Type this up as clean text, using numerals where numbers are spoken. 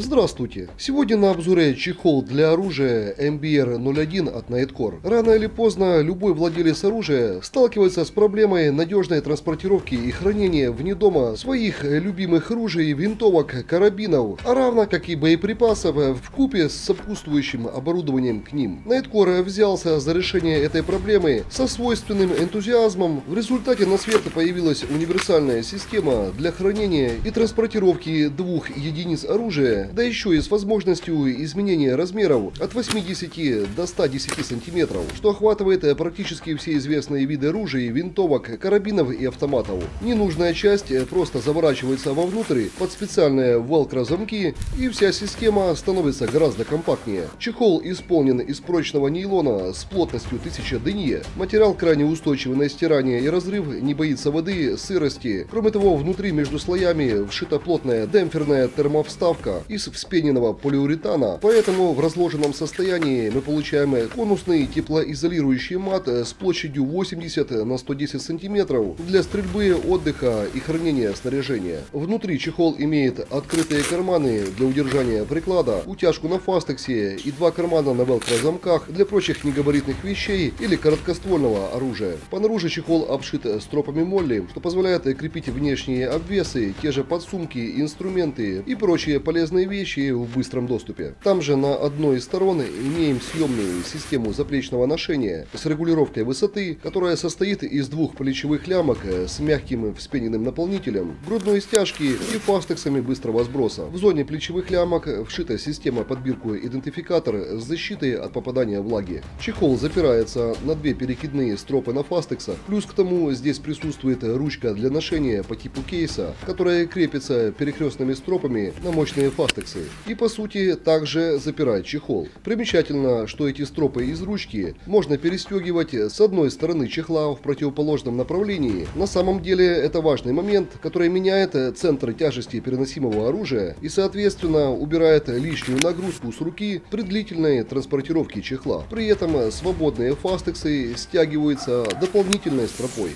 Здравствуйте! Сегодня на обзоре чехол для оружия MBR-01 от Nitecore. Рано или поздно любой владелец оружия сталкивается с проблемой надежной транспортировки и хранения вне дома своих любимых ружей, винтовок, карабинов, а равно как и боеприпасов вкупе с сопутствующим оборудованием к ним. Nitecore взялся за решение этой проблемы со свойственным энтузиазмом. В результате на свет появилась универсальная система для хранения и транспортировки двух единиц оружия, да еще и с возможностью изменения размеров от 80 до 110 сантиметров, что охватывает практически все известные виды ружей, винтовок, карабинов и автоматов. Ненужная часть просто заворачивается вовнутрь под специальные велкро-замки, и вся система становится гораздо компактнее. Чехол исполнен из прочного нейлона с плотностью 1000 дынье. Материал крайне устойчивый на стирание и разрыв, не боится воды, сырости. Кроме того, внутри между слоями вшита плотная демпферная термовставка из вспененного полиуретана, поэтому в разложенном состоянии мы получаем конусный теплоизолирующий мат с площадью 80 на 110 сантиметров для стрельбы, отдыха и хранения снаряжения. Внутри чехол имеет открытые карманы для удержания приклада, утяжку на фастексе и два кармана на велкро-замках для прочих негабаритных вещей или короткоствольного оружия. Понаружи чехол обшит стропами молли, что позволяет крепить внешние обвесы, те же подсумки, инструменты и прочие полезные вещи в быстром доступе. Там же на одной из сторон имеем съемную систему заплечного ношения с регулировкой высоты, которая состоит из двух плечевых лямок с мягким вспененным наполнителем, грудной стяжки и фастексами быстрого сброса. В зоне плечевых лямок вшита система подбирку-идентификатор с защитой от попадания влаги. Чехол запирается на две перекидные стропы на фастексах, плюс к тому здесь присутствует ручка для ношения по типу кейса, которая крепится перекрестными стропами на мощные фастексы и по сути также запирает чехол. Примечательно, что эти стропы из ручки можно перестегивать с одной стороны чехла в противоположном направлении. На самом деле это важный момент, который меняет центр тяжести переносимого оружия и соответственно убирает лишнюю нагрузку с руки при длительной транспортировке чехла. При этом свободные фастексы стягиваются дополнительной стропой.